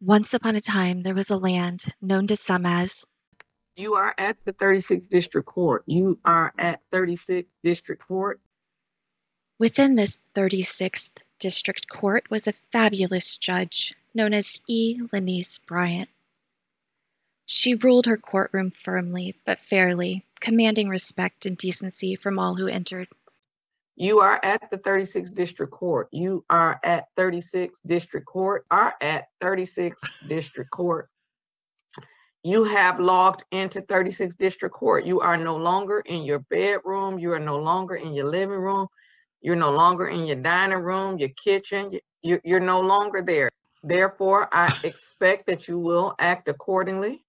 Once upon a time, there was a land known to some as... You are at the 36th District Court. You are at 36th District Court. Within this 36th District Court was a fabulous judge known as Lynise Bryant. She ruled her courtroom firmly but fairly, commanding respect and decency from all who entered. You are at the 36th District Court. You are at 36th District Court. Are at 36th District Court. You have logged into 36th District Court. You are no longer in your bedroom. You are no longer in your living room. You're no longer in your dining room, your kitchen. You're no longer there. Therefore, I expect that you will act accordingly.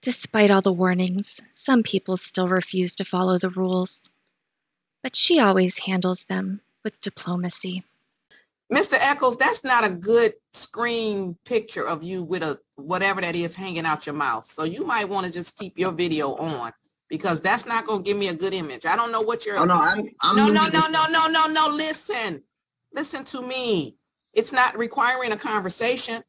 Despite all the warnings, some people still refuse to follow the rules. But she always handles them with diplomacy. Mr. Eccles, that's not a good screen picture of you with a whatever that is hanging out your mouth. So you might want to just keep your video on because that's not going to give me a good image. I don't know what you're... Oh, no, no, listen. Listen to me. It's not requiring a conversation.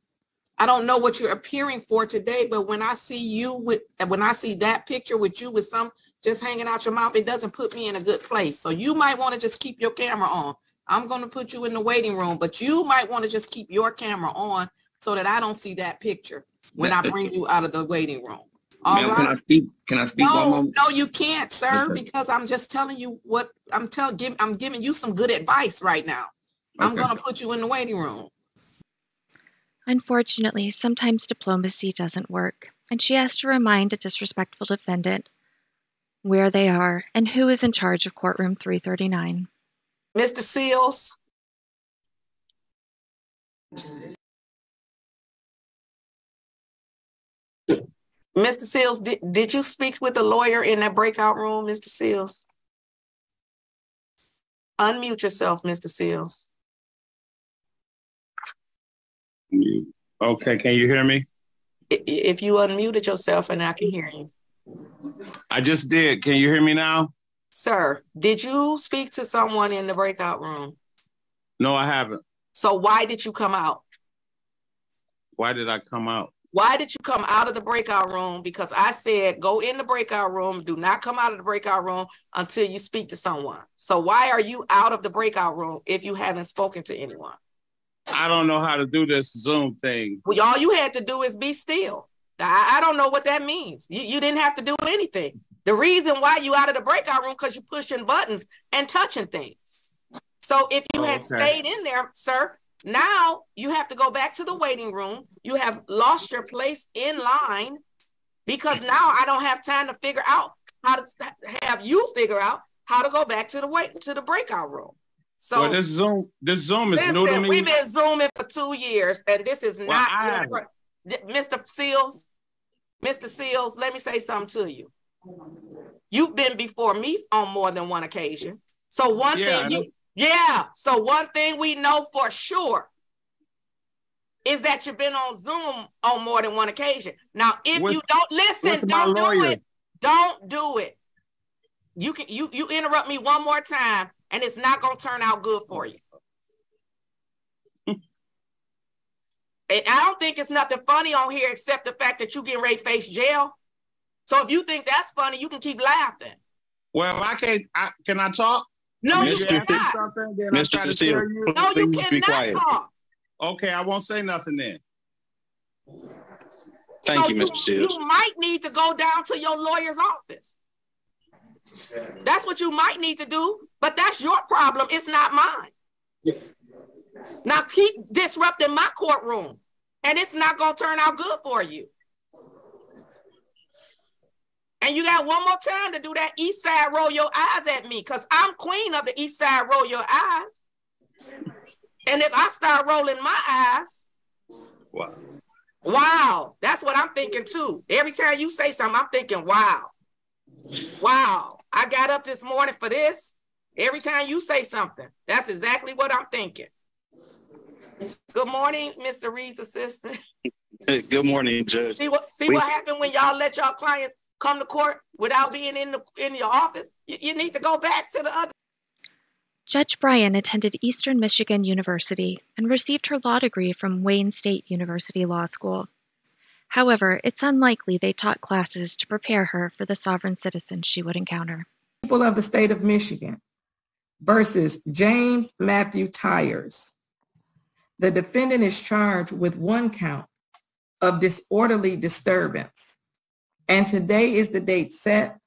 I don't know what you're appearing for today, but when I see you with... When I see that picture with you with some... just hanging out your mouth, it doesn't put me in a good place. So you might want to just keep your camera on. I'm going to put you in the waiting room, but you might want to just keep your camera on so that I don't see that picture when I bring you out of the waiting room. All right? Can I speak? Can I speak? No, no, you can't, sir, because I'm just telling you what I'm telling. I'm giving you some good advice right now. Okay. I'm going to put you in the waiting room. Unfortunately, sometimes diplomacy doesn't work, and she has to remind a disrespectful defendant where they are, and who is in charge of courtroom 339. Mr. Seals. Mr. Seals, did you speak with the lawyer in that breakout room, Mr. Seals? Unmute yourself, Mr. Seals. Okay, can you hear me? If you unmuted yourself, and I can hear you. I just did. Can you hear me now? Sir, did you speak to someone in the breakout room? No, I haven't. So why did you come out? Why did I come out? Why did you come out of the breakout room? Because I said, go in the breakout room. Do not come out of the breakout room until you speak to someone. So why are you out of the breakout room if you haven't spoken to anyone? I don't know how to do this Zoom thing. Well, all you had to do is be still. I don't know what that means. You didn't have to do anything. The reason why you out of the breakout room because you're pushing buttons and touching things. So if you had stayed in there, sir, now you have to go back to the waiting room. You have lost your place in line because now I don't have time to figure out how to have you figure out how to go back to the breakout room. So well, this Zoom is new to me. We've been Zooming for 2 years, and this is not. Well, Mr. Seals, let me say something to you. You've been before me on more than one occasion. So one thing we know for sure is that you've been on Zoom on more than one occasion. Now, if you don't listen, don't do it. Don't do it. You can you interrupt me one more time, and it's not gonna turn out good for you. And I don't think it's nothing funny on here except the fact that you getting ready to face jail. So if you think that's funny, you can keep laughing. Well, I can't. Can I talk? No, you cannot. Mr. Seal, no, you cannot talk. Okay, I won't say nothing then. Thank you, Mr. Seal. You might need to go down to your lawyer's office. That's what you might need to do, but that's your problem. It's not mine. Yeah. Now keep disrupting my courtroom, and it's not going to turn out good for you. And you got one more time to do that east side roll your eyes at me, because I'm queen of the east side roll your eyes. And if I start rolling my eyes, wow, that's what I'm thinking too. Every time you say something, I'm thinking, wow, I got up this morning for this. Every time you say something, that's exactly what I'm thinking. Good morning, Mr. Reed's assistant. Good morning, Judge. See what happened when y'all let y'all clients come to court without being in your office? You need to go back to the other. Judge Bryant attended Eastern Michigan University and received her law degree from Wayne State University Law School. However, it's unlikely they taught classes to prepare her for the sovereign citizens she would encounter. People of the state of Michigan versus James Matthew Tyers. The defendant is charged with one count of disorderly disturbance, and today is the date set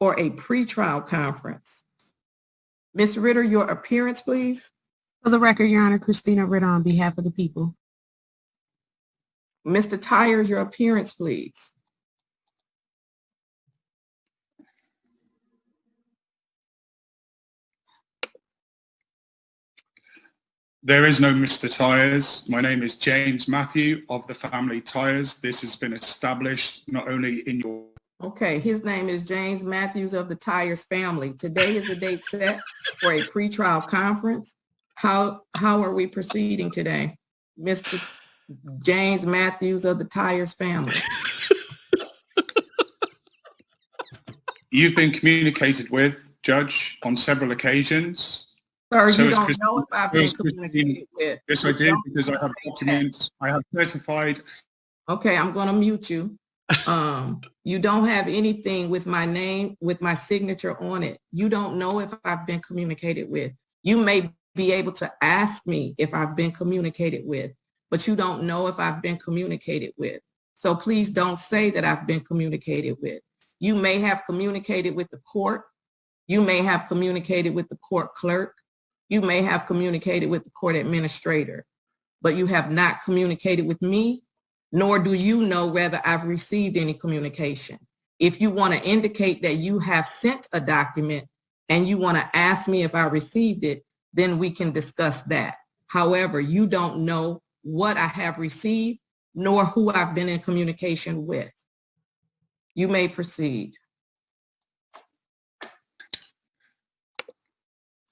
for a pretrial conference. Ms. Ritter, your appearance, please. For the record, Your Honor, Christina Ritter on behalf of the people. Mr. Tyers, your appearance, please. There is no Mr. Tyers. My name is James Matthew of the family Tyers. This has been established not only in your... Okay, his name is James Matthews of the Tyers family. Today is the date set for a pretrial conference. How are we proceeding today, Mr. James Matthews of the Tyers family? You've been communicated with, Judge, on several occasions. Sir, so you don't know if I've been communicated with. Yes, I do, because I have documents. I have certified. Okay, I'm going to mute you. You don't have anything with my name, with my signature on it. You don't know if I've been communicated with. You may be able to ask me if I've been communicated with, but you don't know if I've been communicated with. So please don't say that I've been communicated with. You may have communicated with the court. You may have communicated with the court clerk. You may have communicated with the court administrator, but you have not communicated with me, nor do you know whether I've received any communication. If you want to indicate that you have sent a document and you want to ask me if I received it, then we can discuss that. However, you don't know what I have received, nor who I've been in communication with. You may proceed.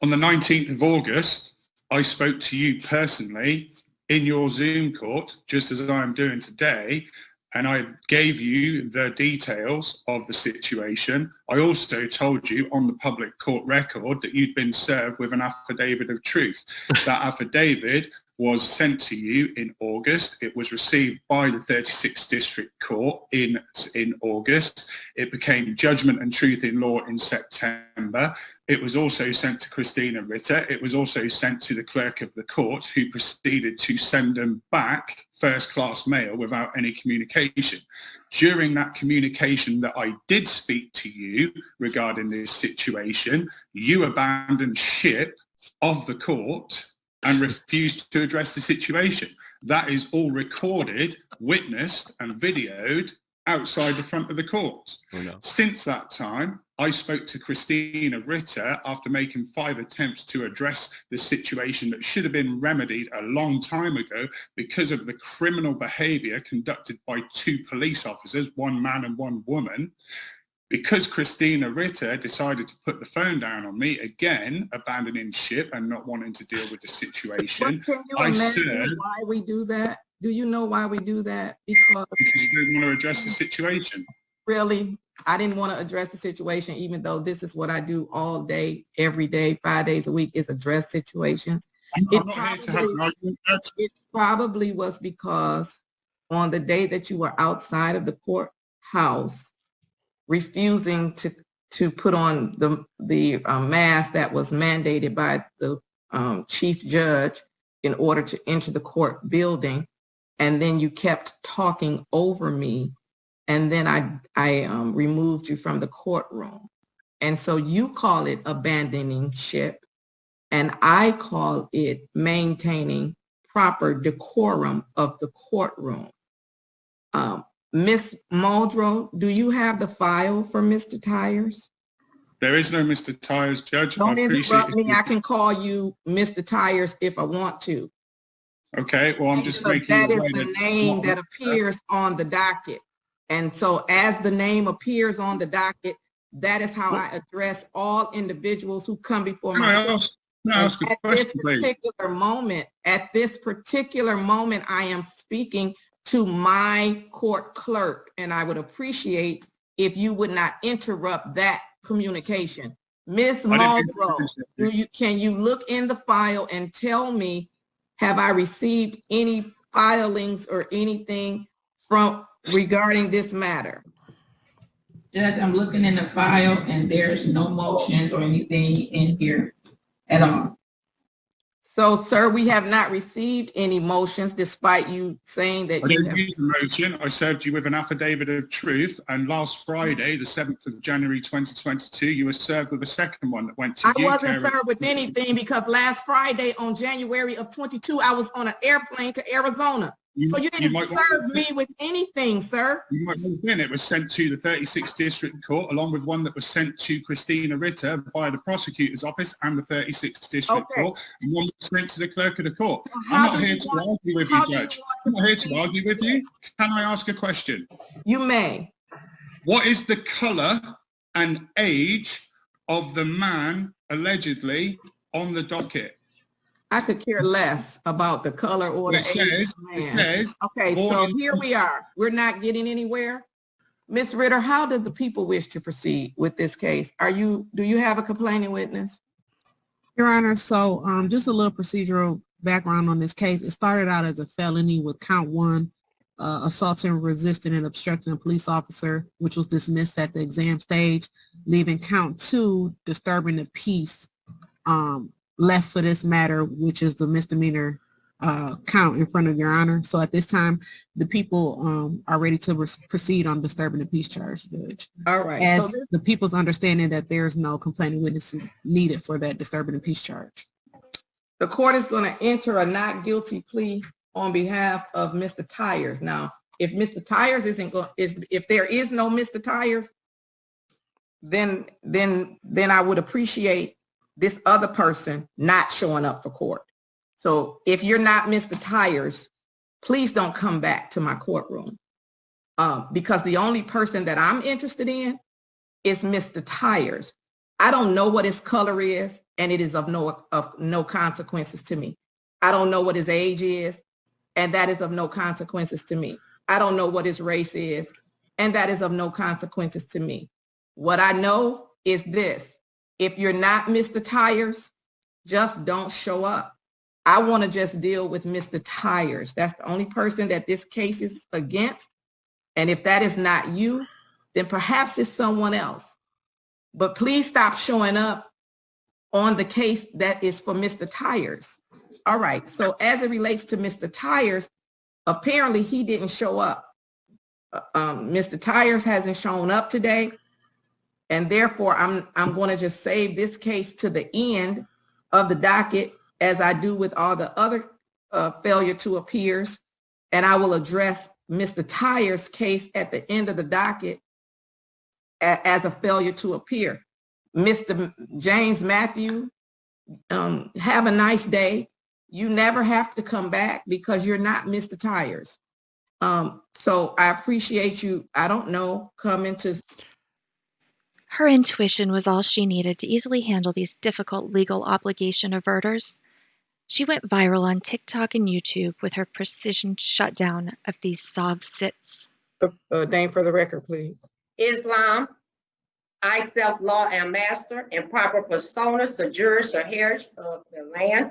On the 19th of August, I spoke to you personally in your Zoom court, just as I am doing today, and I gave you the details of the situation. I also told you on the public court record that you'd been served with an affidavit of truth. That affidavit was sent to you in August. It was received by the 36th District Court in August. It became Judgment and Truth in Law in September. It was also sent to Christina Ritter. It was also sent to the clerk of the court, who proceeded to send them back first-class mail without any communication. During that communication that I did speak to you regarding this situation, you abandoned ship of the court and refused to address the situation. That is all recorded, witnessed, and videoed outside the front of the court. Oh, no. Since that time, I spoke to Christina Ritter after making 5 attempts to address the situation that should have been remedied a long time ago because of the criminal behavior conducted by 2 police officers, 1 man and 1 woman. Because Christina Ritter decided to put the phone down on me again, abandoning ship and not wanting to deal with the situation. Can you imagine why we do that? Do you know why we do that? Because you didn't want to address the situation. Really? I didn't want to address the situation, even though this is what I do all day, every day, 5 days a week, is address situations. It probably was because on the day that you were outside of the courthouse, refusing to put on the mask that was mandated by the chief judge in order to enter the court building, and then you kept talking over me, and then I removed you from the courtroom. And so you call it abandoning ship, and I call it maintaining proper decorum of the courtroom. Miss Muldrow, do you have the file for Mr. Tyers? There is no Mr. Tyers, Judge. Don't interrupt me. I can call you Mr. Tyers if I want to. Okay, well, I'm just making that is the name that appears on the docket. And so as the name appears on the docket, that is how I address all individuals who come before my court. At this particular moment, I am speaking to my court clerk, and I would appreciate if you would not interrupt that communication. Miss Mulgrew, can you look in the file and tell me, have I received any filings or anything from regarding this matter? Judge, I'm looking in the file and there's no motions or anything in here at all. So, sir, we have not received any motions, despite you saying that. I didn't use a motion. I served you with an affidavit of truth. And last Friday, the 7th of January, 2022, you were served with a second one that went to you. I wasn't served with anything because last Friday on January of 22, I was on an airplane to Arizona. So you didn't serve me with anything, sir. You might have been. It was sent to the 36th District Court, along with one that was sent to Christina Ritter by the prosecutor's office and the 36th District Court, and one was sent to the clerk of the court. So I'm not here to argue with you, Judge. I'm not here to argue with you. Can I ask a question? You may. What is the color and age of the man allegedly on the docket? I could care less about the color or the age. It says, okay, so here we are. We're not getting anywhere. Ms. Ritter, how do the people wish to proceed with this case? Do you have a complaining witness? Your Honor, so just a little procedural background on this case. It started out as a felony with count one, assaulting, resisting, and obstructing a police officer, which was dismissed at the exam stage, leaving count two, disturbing the peace, left for this matter, which is the misdemeanor count in front of Your Honor. So at this time, the people are ready to proceed on disturbing the peace charge, Judge. All right. As so the people's understanding that there is no complaining witness needed for that disturbing the peace charge. The court is going to enter a not guilty plea on behalf of Mr. Tyers. Now, if Mr. Tyers isn't going, if there is no Mr. Tyers, then I would appreciate this other person not showing up for court. So if you're not Mr. Tyers, please don't come back to my courtroom because the only person that I'm interested in is Mr. Tyers. I don't know what his color is, and it is of no consequences to me. I don't know what his age is, and that is of no consequences to me. I don't know what his race is, and that is of no consequences to me. What I know is this. If you're not Mr. Tyers, just don't show up. I want to just deal with Mr. Tyers. That's the only person that this case is against. And if that is not you, then perhaps it's someone else. But please stop showing up on the case that is for Mr. Tyers. All right. So as it relates to Mr. Tyers, apparently he didn't show up. Mr. Tyers hasn't shown up today. And therefore, I'm going to just save this case to the end of the docket, as I do with all the other failure to appears, and I will address Mr. Tyers' case at the end of the docket as a failure to appear. Mr. James Matthew, have a nice day. You never have to come back because you're not Mr. Tyers. So I appreciate you. I don't know, coming to. Her intuition was all she needed to easily handle these difficult legal obligation averters. She went viral on TikTok and YouTube with her precision shutdown of these sob sits. Name for the record, please. Islam. I self-law am master and proper persona, sojourners, or heritage of the land.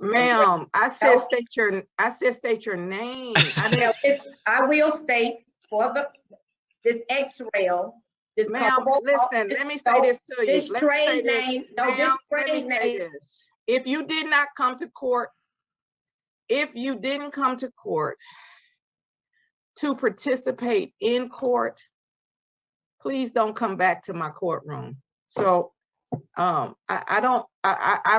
Ma'am, I said state your name. I will state for this X-rail. Ma'am, listen, let me say this to you. This trade name. If you did not come to court, if you didn't come to court to participate in court, please don't come back to my courtroom. So I've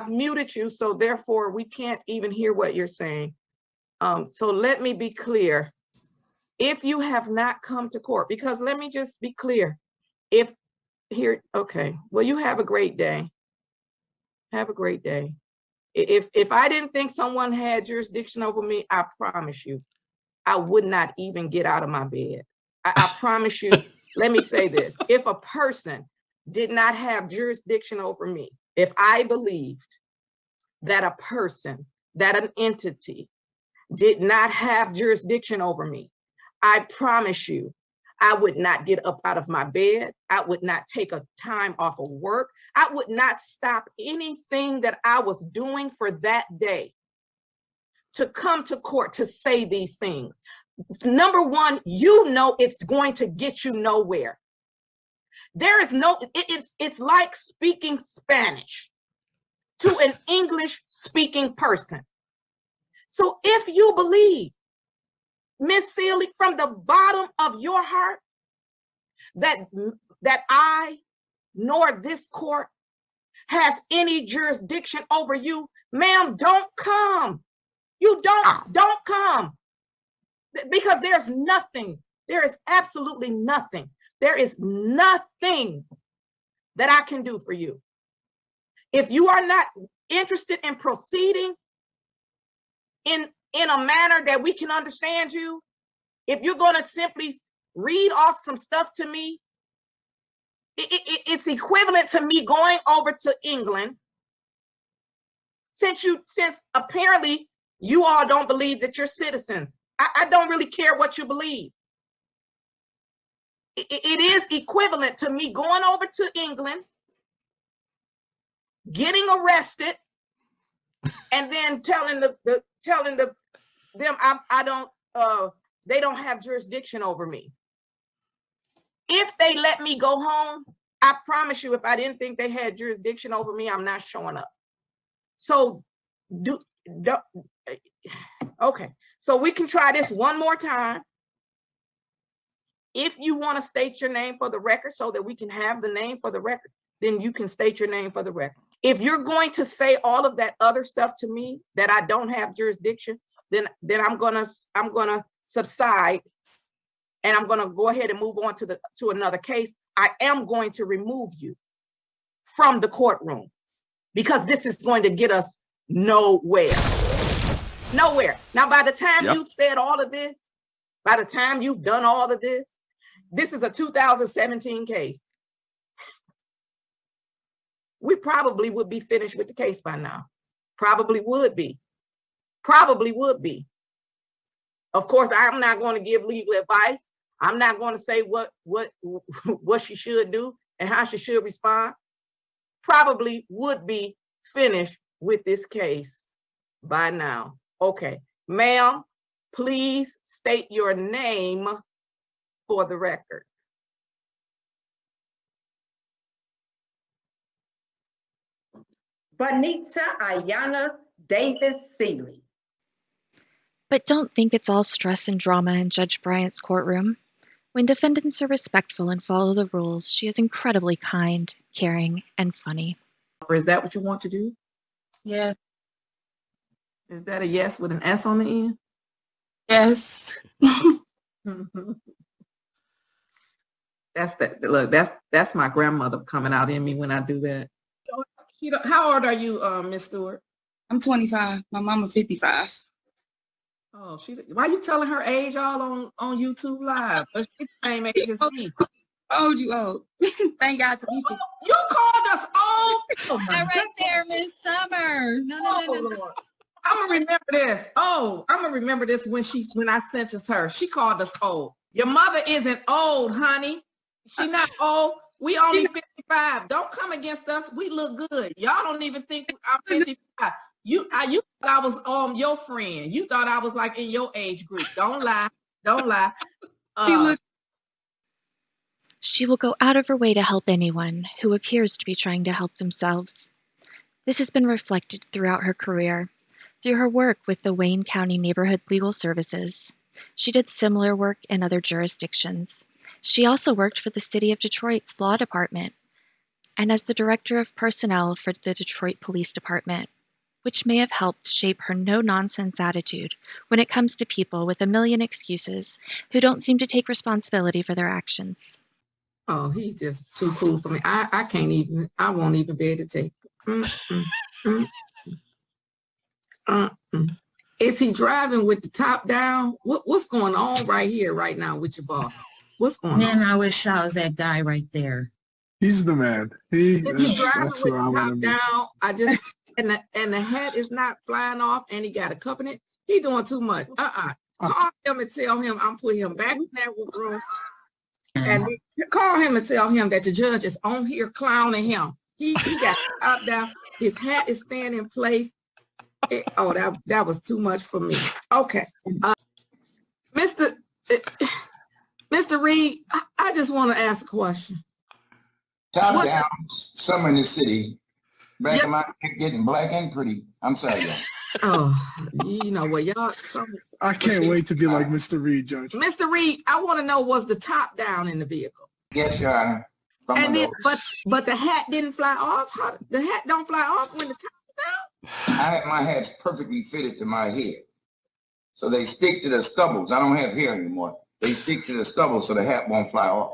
muted you, so therefore we can't even hear what you're saying. So let me be clear. If you have not come to court, because let me just be clear. Well, you have a great day. Have a great day. If I didn't think someone had jurisdiction over me, I promise you, I would not even get out of my bed. I promise you, let me say this. If a person did not have jurisdiction over me, if I believed that a person, that an entity did not have jurisdiction over me, I promise you, I would not get up out of my bed. I would not take a time off of work. I would not stop anything that I was doing for that day to come to court to say these things. Number one, you know it's going to get you nowhere. There is no, it's like speaking Spanish to an English-speaking person. So if you believe, Miss Seeley, from the bottom of your heart, that I nor this court has any jurisdiction over you, ma'am, don't come. You don't come, because there's nothing. There is absolutely nothing. There is nothing that I can do for you. If you are not interested in proceeding in a manner that we can understand you, if you're going to simply read off some stuff to me, it's equivalent to me going over to England, since apparently you all don't believe that you're citizens. I don't really care what you believe. It is equivalent to me going over to England, getting arrested, and then telling them they don't have jurisdiction over me. If they let me go home, I promise you, if I didn't think they had jurisdiction over me, I'm not showing up. So okay, so we can try this one more time. If you want to state your name for the record so that we can have the name for the record, then you can state your name for the record. If you're going to say all of that other stuff to me that I don't have jurisdiction, then I'm gonna subside, and I'm gonna go ahead and move on to another case. I am going to remove you from the courtroom, because this is going to get us nowhere. Nowhere. Now, by the time you've said all of this, by the time you've done all of this, this is a 2017 case. We probably would be finished with the case by now. Probably would be. Probably would be. Of course, I'm not going to give legal advice. I'm not going to say what she should do and how she should respond. Probably would be finished with this case by now. Okay, ma'am, please state your name for the record. Bonita Ayana Davis Seeley. But don't think it's all stress and drama in Judge Bryant's courtroom. When defendants are respectful and follow the rules, she is incredibly kind, caring, and funny. Or is that what you want to do? Yeah. Is that a yes with an S on the end? Yes. That's that. Look, that's my grandmother coming out in me when I do that. How old are you, Miss Stewart? I'm 25. My mama 55. Oh, why you telling her age all on YouTube Live? But she's the same age as me. Old, you old. Thank God to people. You called us old. That right there, Miss Summer. No. I'm gonna remember this. Oh, I'm gonna remember this when I sentence her. She called us old. Your mother isn't old, honey. She's not old. We only 55. Don't come against us. We look good. Y'all don't even think I'm 55. You thought I was your friend. You thought I was like in your age group. Don't lie. Don't lie. She will go out of her way to help anyone who appears to be trying to help themselves. This has been reflected throughout her career. Through her work with the Wayne County Neighborhood Legal Services, she did similar work in other jurisdictions. She also worked for the City of Detroit's Law Department and as the Director of Personnel for the Detroit Police Department, which may have helped shape her no-nonsense attitude when it comes to people with a million excuses who don't seem to take responsibility for their actions. Oh, he's just too cool for me. I can't even, I won't even be able to take it. Is he driving with the top down? What's going on right here, right now with your boss? What's going on? Man, I wish I was that guy right there. He's the man. That's where I want to be. I just and the hat is not flying off, and he got a cup in it. He doing too much. Call him and tell him I'm putting him back in that room. And they call him and tell him that the judge is on here clowning him. He got up there. His hat is staying in place. That was too much for me. Okay. Mr. Reed, I just want to ask a question. Top down summer in the city. Back in my getting black and pretty. I'm sorry. Oh, you know what, y'all. I can't wait to be like Mr. Reed, Judge. Mr. Reed, I want to know, was the top down in the vehicle? Yes, Your Honor. And then, but the hat didn't fly off. How, the hat don't fly off when the top's down? I had my hats perfectly fitted to my head, so they stick to the stubbles. I don't have hair anymore. They stick to the stubble, so the hat won't fly off.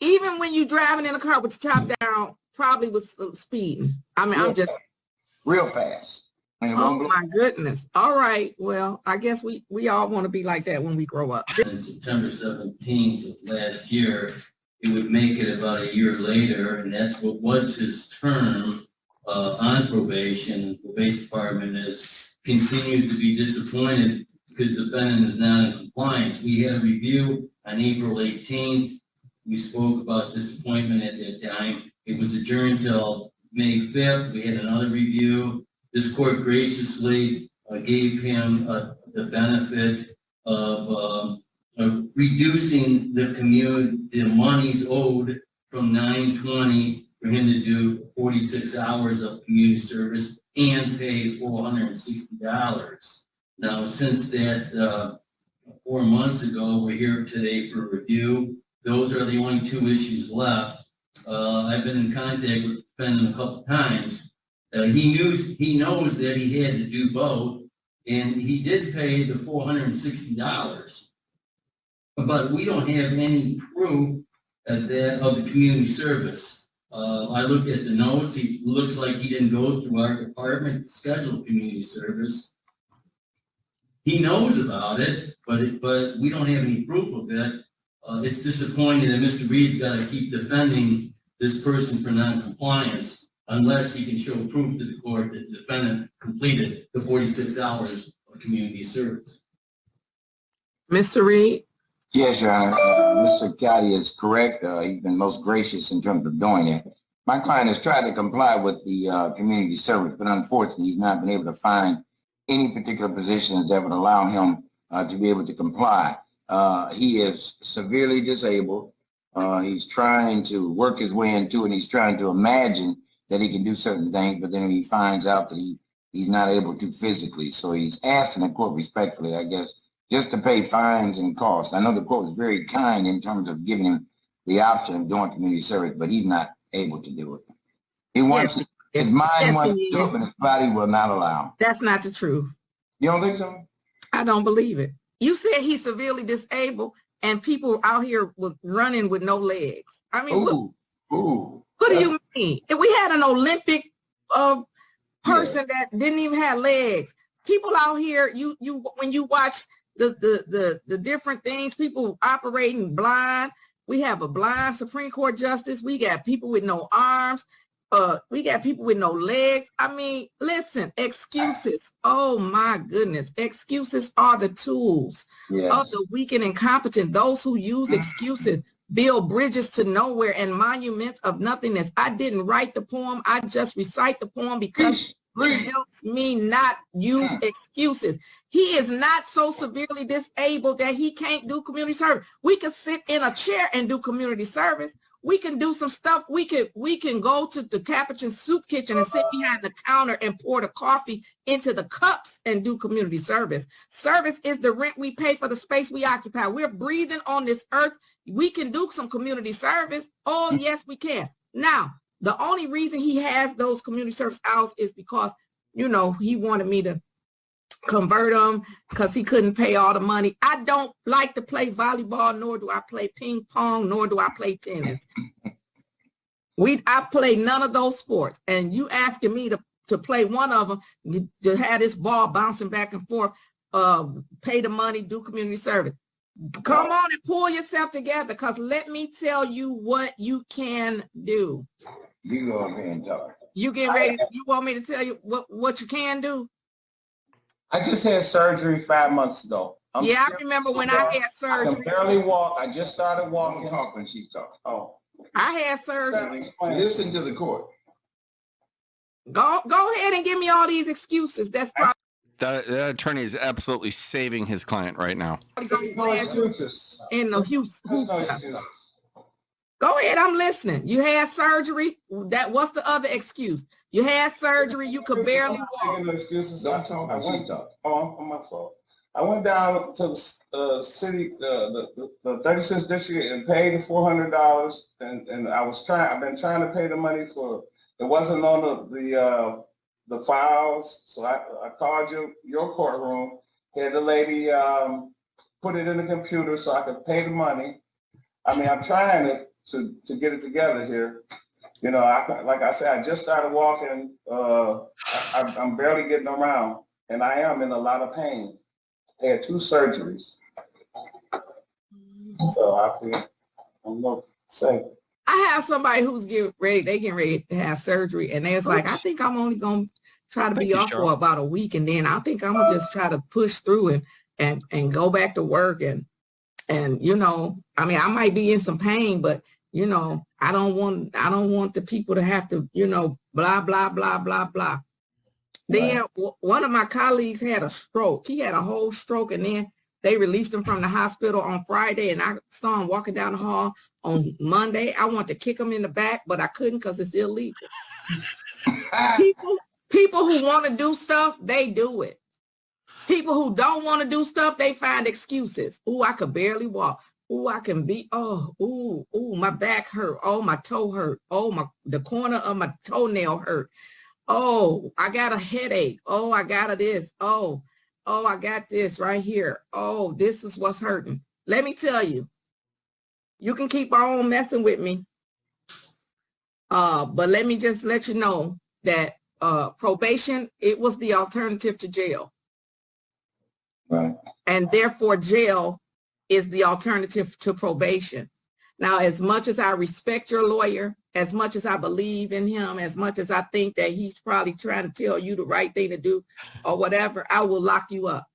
Even when you're driving in a car with the top down, probably with speed. I mean, I'm just real fast. Oh my goodness. All right. Well, I guess we all want to be like that when we grow up. September 17th of last year, it would make it about a year later, and that's what was his term on probation. The probation department continues to be disappointed because the defendant is not in compliance. We had a review on April 18th. We spoke about disappointment at that time. It was adjourned till May 5th. We had another review. This court graciously gave him the benefit of reducing the commute, the monies owed from $9.20 for him to do 46 hours of community service and pay $460. Now, since that 4 months ago, we're here today for review. Those are the only two issues left. I've been in contact with the defendant a couple times. He knows that he had to do both, and he did pay the $460. But we don't have any proof of that, of the community service. I looked at the notes. He looks like he didn't go through our department to schedule community service. He knows about it, but we don't have any proof of it. It's disappointing that Mr. Reed's got to keep defending this person for noncompliance unless he can show proof to the court that the defendant completed the 46 hours of community service. Mr. Reed? Yes, Your Honor. Mr. Gotti is correct. He's been most gracious in terms of doing it. My client has tried to comply with the community service, but unfortunately, he's not been able to find any particular positions that would allow him to be able to comply. He is severely disabled. He's trying to work his way into it, and he's trying to imagine that he can do certain things, but then he finds out that he's not able to physically. So he's asking the court respectfully, I guess, just to pay fines and costs. I know the court was very kind in terms of giving him the option of doing community service, but he's not able to do it. He wants his mind wants to do it, but his body will not allow. That's not the truth. You don't think so? I don't believe it. You said he's severely disabled, and people out here was running with no legs. I mean, ooh, look. Ooh. What do you mean? If we had an Olympic person that didn't even have legs, people out here, you when you watch the different things, people operating blind. We have a blind Supreme Court justice. We got people with no arms. We got people with no legs. I mean, listen, excuses. Oh my goodness, excuses are the tools of the weak and incompetent. Those who use excuses build bridges to nowhere and monuments of nothingness. I didn't write the poem. I just recite the poem because it helps me not use excuses. He is not so severely disabled that he can't do community service. We can sit in a chair and do community service. We can do some stuff. We can go to the Capuchin soup kitchen and sit behind the counter and pour the coffee into the cups and do community service. Service is the rent we pay for the space we occupy. We're breathing on this earth. We can do some community service. Oh, yes, we can. Now, the only reason he has those community service hours is because, you know, he wanted me to convert him because he couldn't pay all the money. I don't like to play volleyball, nor do I play ping pong, nor do I play tennis. I play none of those sports, and you asking me to play one of them, to have this ball bouncing back and forth, pay the money, do community service. Come on and pull yourself together, because let me tell you what you can do. You go ahead and talk. You get ready. You want me to tell you what you can do? I just had surgery 5 months ago. Yeah, I remember when I had surgery. I can barely walk. I just started walking. Don't talk when she's talking. Oh. I had surgery. Listen to the court. Go ahead and give me all these excuses. That's probably that attorney is absolutely saving his client right now. In the Houston. Go ahead, I'm listening. You had surgery. What's the other excuse? You had surgery. You could barely walk. Oh, my fault. I went down to the city, the 36th district, and paid the $400. And I was trying. I've been trying to pay the money for. It wasn't on the files, so I called your courtroom. Had the lady put it in the computer so I could pay the money. I mean, I'm trying to get it together here. You know, like I said, I just started walking. I'm barely getting around, and I am in a lot of pain. I had 2 surgeries, so I'm not safe. I have somebody who's getting ready. They getting ready to have surgery, and they're like, I think I'm only gonna try to be off for about a week, and then I think I'm gonna just try to push through and go back to work, and you know, I mean, I might be in some pain, but you know, I don't want the people to have to, you know, blah blah blah blah blah. Then one of my colleagues had a stroke. He had a whole stroke, and then they released him from the hospital on Friday, and I saw him walking down the hall on Monday. I wanted to kick him in the back, but I couldn't because it's illegal. People who want to do stuff, they do it. People who don't want to do stuff, they find excuses. Ooh, I could barely walk. Ooh, I can be, oh, ooh, ooh, my back hurt. Oh, my toe hurt. Oh, the corner of my toenail hurt. Oh, I got a headache. Oh, I got this. Oh, I got this right here. Oh, this is what's hurting. Let me tell you, you can keep on messing with me. But let me just let you know that probation, it was the alternative to jail. Right. And therefore, jail is the alternative to probation. Now, as much as I respect your lawyer, as much as I believe in him, as much as I think that he's probably trying to tell you the right thing to do or whatever, I will lock you up.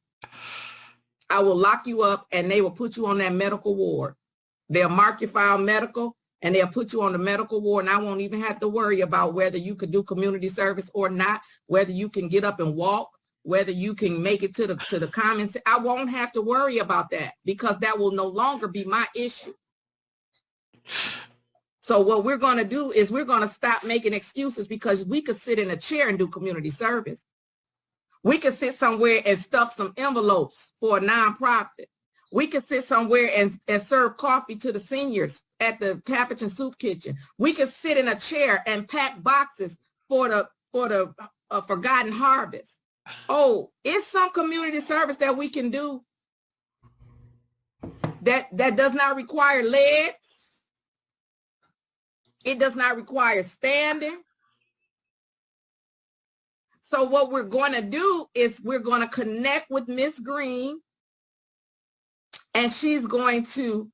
I will lock you up, and they will put you on that medical ward. They'll mark your file medical, and they'll put you on the medical ward, and I won't even have to worry about whether you could do community service or not, whether you can get up and walk, whether you can make it to the comments. I won't have to worry about that because that will no longer be my issue. So what we're going to do is we're going to stop making excuses, because we could sit in a chair and do community service. We could sit somewhere and stuff some envelopes for a nonprofit. We could sit somewhere and serve coffee to the seniors at the Capuchin soup kitchen. We could sit in a chair and pack boxes for the Forgotten Harvest. Oh, it's some community service that we can do that does not require legs. It does not require standing. So what we're going to do is we're going to connect with Miss Green, and she's going to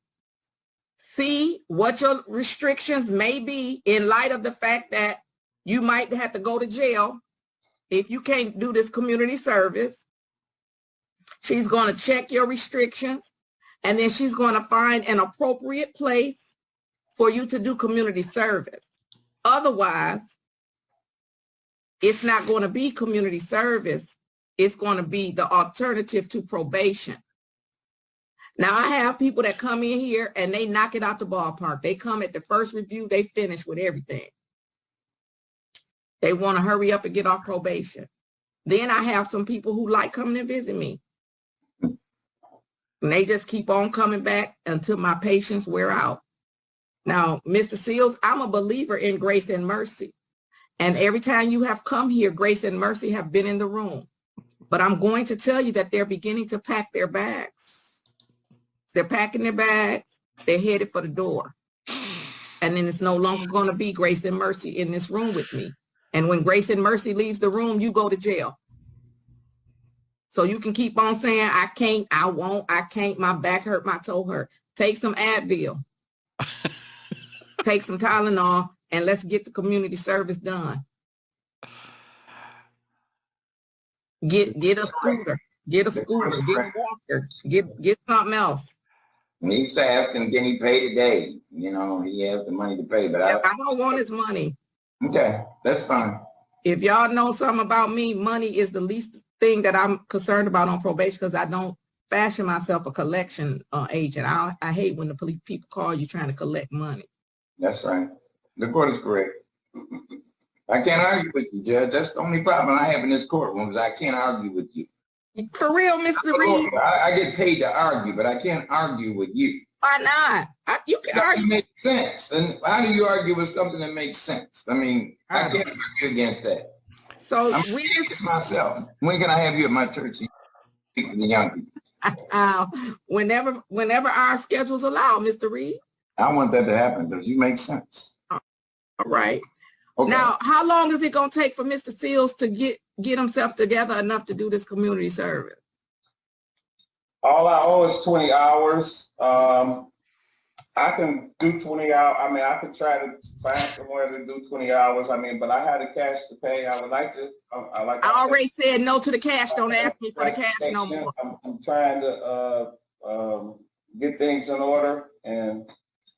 see what your restrictions may be in light of the fact that you might have to go to jail if you can't do this community service. She's going to check your restrictions, and then she's going to find an appropriate place for you to do community service. Otherwise, it's not going to be community service. It's going to be the alternative to probation. Now, I have people that come in here and they knock it out the ballpark. They come at the first review, they finish with everything. They want to hurry up and get off probation. Then I have some people who like coming and visit me, and they just keep on coming back until my patience wear out. Now, Mr. Seals, I'm a believer in grace and mercy. And every time you have come here, grace and mercy have been in the room. But I'm going to tell you that they're beginning to pack their bags. They're packing their bags. They're headed for the door. And then it's no longer going to be grace and mercy in this room with me. And when grace and mercy leaves the room, you go to jail. So you can keep on saying, I can't, I won't, I can't, my back hurt, my toe hurt. Take some Advil. Take some Tylenol, and let's get the community service done. Get a scooter, get a scooter, get a walker, get something else. When he used to ask him, can he pay today? You know, he has the money to pay, but I don't want his money. Okay, that's fine. If y'all know something about me, money is the least thing that I'm concerned about on probation, because I don't fashion myself a collection agent. I hate when the police people call you trying to collect money. That's right. The court is correct. I can't argue with you, Judge. That's the only problem I have in this courtroom is I can't argue with you. For real, Mr. Reed? I get paid to argue, but I can't argue with you. Why not? You can argue. It makes sense. And how do you argue with something that makes sense? I mean, I can't argue against that. So I'm just myself. When can I have you at my church? The young people. Whenever our schedules allow, Mr. Reed. I want that to happen because you make sense. All right. Okay. Now, how long is it going to take for Mr. Seals to get himself together enough to do this community service? All I owe is 20 hours. I can do 20 hours. I mean, I could try to find somewhere to do 20 hours. I mean, but I had the cash to pay. I would like to. I already said no to the cash. Don't ask me for the cash no more. I'm trying to get things in order. And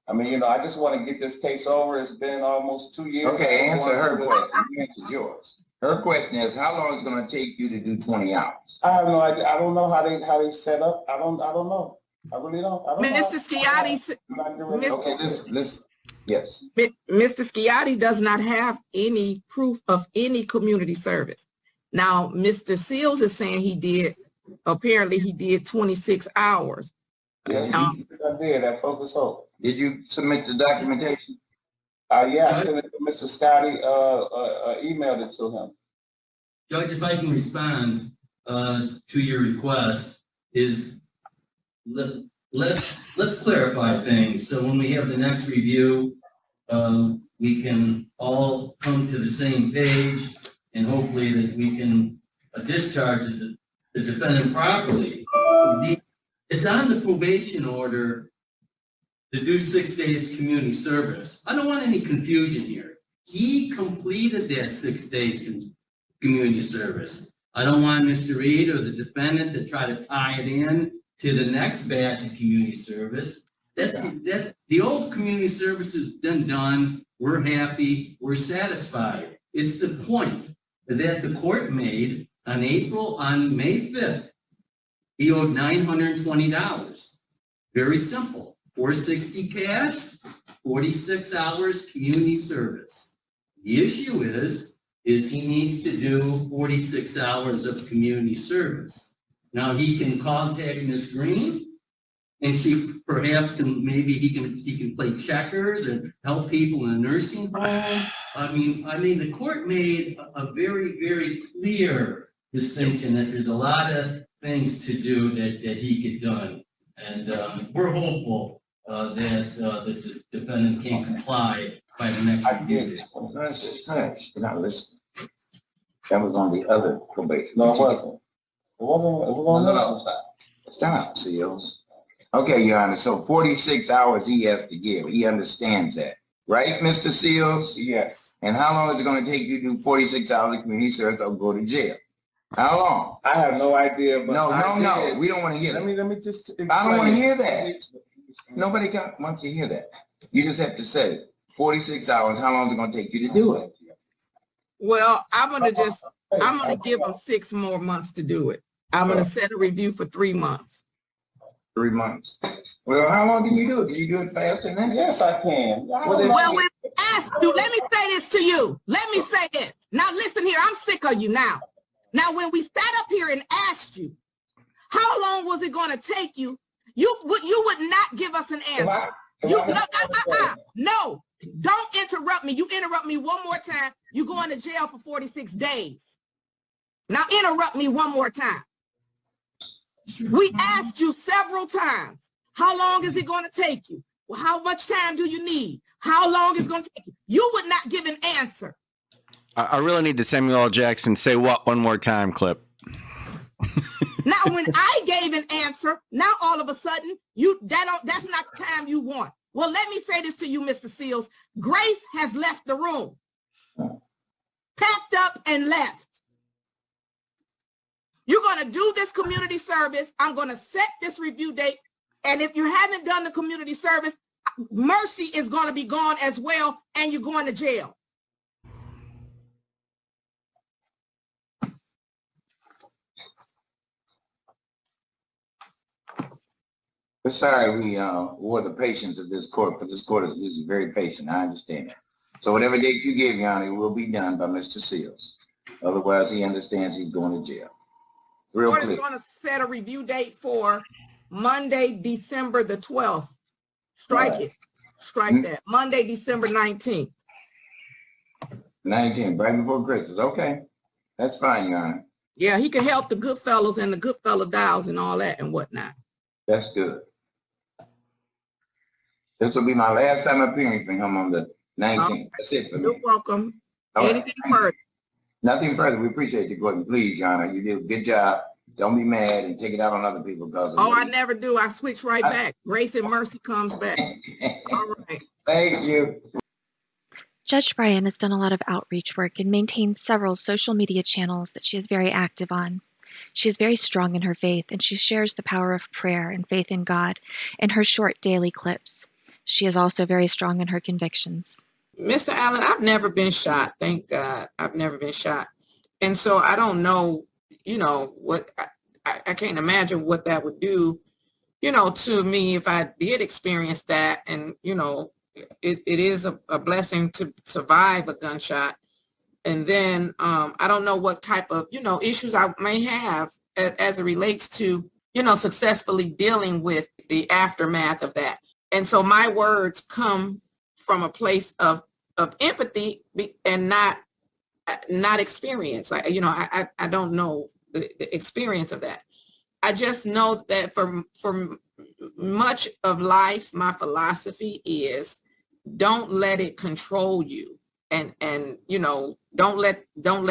I mean, you know, I just want to get this case over. It's been almost 2 years. Okay, answer her question. Answer yours. Her question is, how long is it going to take you to do 20 hours? I have no idea. I don't know how they set up. I don't know. I really don't. Mr. Sciatti. Okay, listen. Yes. Mr. Sciatti does not have any proof of any community service. Now, Mr. Seals is saying he did. Apparently, he did 26 hours. Yeah, I did. I focus hope. Did you submit the documentation? Yeah, I sent it to Mr. Sciatti, emailed it to him. Judge, if I can respond to your request, is let's clarify things. So when we have the next review, we can all come to the same page and hopefully that we can discharge the defendant properly. It's on the probation order to do 6 days community service. I don't want any confusion here. He completed that 6 days community service. I don't want Mr. Reed or the defendant to try to tie it in to the next batch of community service. That's the old community service has been done. We're happy. We're satisfied. It's the point that the court made on May 5th. He owed $920. Very simple. $460 cash, 46 hours community service. The issue is he needs to do 46 hours of community service. Now he can contact Ms. Green and she perhaps can, maybe he can play checkers and help people in a nursing home. I mean the court made a very, very clear distinction that there's a lot of things to do that he could done. And we're hopeful that the defendant can comply by the next year. You're not listening. That was on the other probation. No, it wasn't. It wasn't. Stop, Seals. Okay, Your Honor. So 46 hours he has to give. He understands that. Right, Mr. Seals? Yes. And how long is it going to take you to do 46 hours of community service or go to jail? How long? I have no idea. But no. We don't want to hear that. Let me just explain. I don't want to hear that. Nobody wants to hear that. You just have to say 46 hours. How long is it going to take you to do it? Well, I'm going to give them 6 more months to do it. I'm going to set a review for 3 months. 3 months. Well, how long can you do it? Can you do it faster than that? Yes, I can. Well, when I ask you, let me say this to you. Let me say this. Now, listen here. I'm sick of you now. Now, when we sat up here and asked you, how long was it going to take you? You would not give us an answer. No, don't interrupt me. You interrupt me one more time, you're going to jail for 46 days. Now interrupt me one more time. We asked you several times, how long is it going to take you? Well, how much time do you need? How long is it going to take you? You would not give an answer. I really need the Samuel L. Jackson say what one more time clip. Now, when I gave an answer, now all of a sudden, that's not the time you want. Well, let me say this to you, Mr. Seals. Grace has left the room, packed up and left. You're going to do this community service. I'm going to set this review date. And if you haven't done the community service, mercy is going to be gone as well, and you're going to jail. We're sorry we wore the patience of this court, but this court is very patient. I understand. So whatever date you give, Yanni, will be done by Mr. Seals. Otherwise, he understands he's going to jail. Real quick. The court is going to set a review date for Monday, December the 12th. Strike it. Strike that. Monday, December 19th. 19th, right before Christmas. Okay. That's fine, Yanni. Yeah, he can help the good fellows and the good fellow dials and all that and whatnot. That's good. This will be my last time appearing for him on the 19th. That's it for me. You're welcome. Anything further? Nothing further. We appreciate you, Gordon. Please, Jonna, you did a good job. Don't be mad and take it out on other people. Because oh, I never do. I switch right back. Grace and mercy comes back. All right. Thank you. Judge Bryant has done a lot of outreach work and maintains several social media channels that she is very active on. She is very strong in her faith, and she shares the power of prayer and faith in God in her short daily clips. She is also very strong in her convictions. Mr. Allen, I've never been shot. Thank God. I've never been shot. And so I don't know, you know, what I can't imagine what that would do, you know, to me if I did experience that. And, you know, it is a blessing to survive a gunshot. And then I don't know what type of, you know, issues I may have as it relates to, you know, successfully dealing with the aftermath of that. And so my words come from a place of empathy and not experience. Like, you know, I don't know the experience of that. I just know that for much of life, my philosophy is don't let it control you. And you know, don't let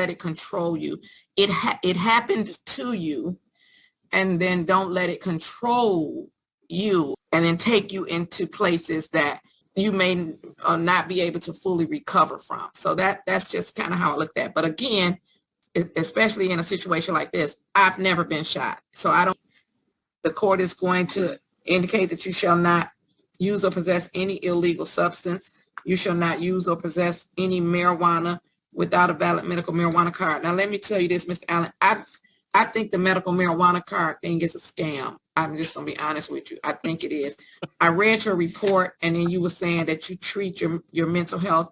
it control you. It happened to you, and then don't let it control you, and then take you into places that you may not be able to fully recover from. So that's just kind of how I looked at. But again, especially in a situation like this, I've never been shot, so I don't. The court is going to indicate that you shall not use or possess any illegal substance. You shall not use or possess any marijuana without a valid medical marijuana card. Now, let me tell you this, Mr. Allen. I think the medical marijuana card thing is a scam. I'm just going to be honest with you. I think it is. I read your report, and then you were saying that you treat your mental health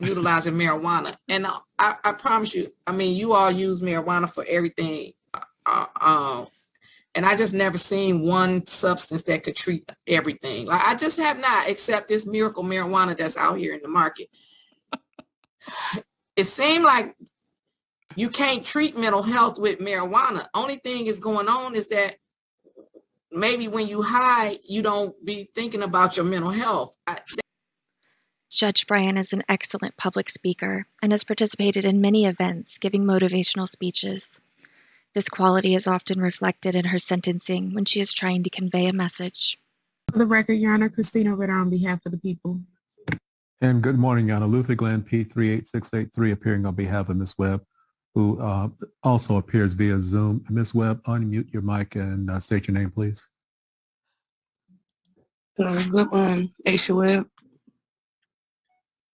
utilizing marijuana. And I promise you, I mean, you all use marijuana for everything. And I just never seen one substance that could treat everything. Like, I just have not, except this miracle marijuana that's out here in the market. It seemed like you can't treat mental health with marijuana. Only thing is going on is that maybe when you high, you don't be thinking about your mental health. Judge Bryant is an excellent public speaker and has participated in many events, giving motivational speeches. This quality is often reflected in her sentencing when she is trying to convey a message. For the record, Your Honor, Christina Ritter on behalf of the people. And good morning, Your Honor. Luther Glenn P38683 appearing on behalf of Ms. Webb, who also appears via Zoom. Ms. Webb, unmute your mic and state your name, please. Good morning, Aisha Webb.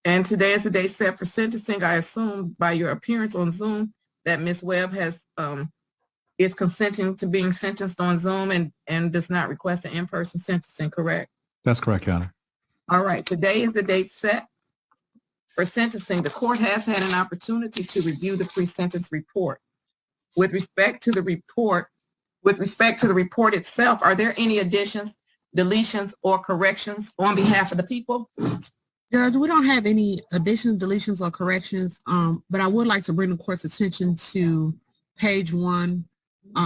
And today is the day set for sentencing. I assume by your appearance on Zoom that Ms. Webb has is consenting to being sentenced on Zoom and does not request an in-person sentencing, correct? That's correct, Your Honor. All right, today is the date set for sentencing. The court has had an opportunity to review the pre-sentence report. With respect to the report itself, are there any additions, deletions, or corrections on behalf of the people? Judge, we don't have any additions, deletions, or corrections, but I would like to bring the court's attention to page 1,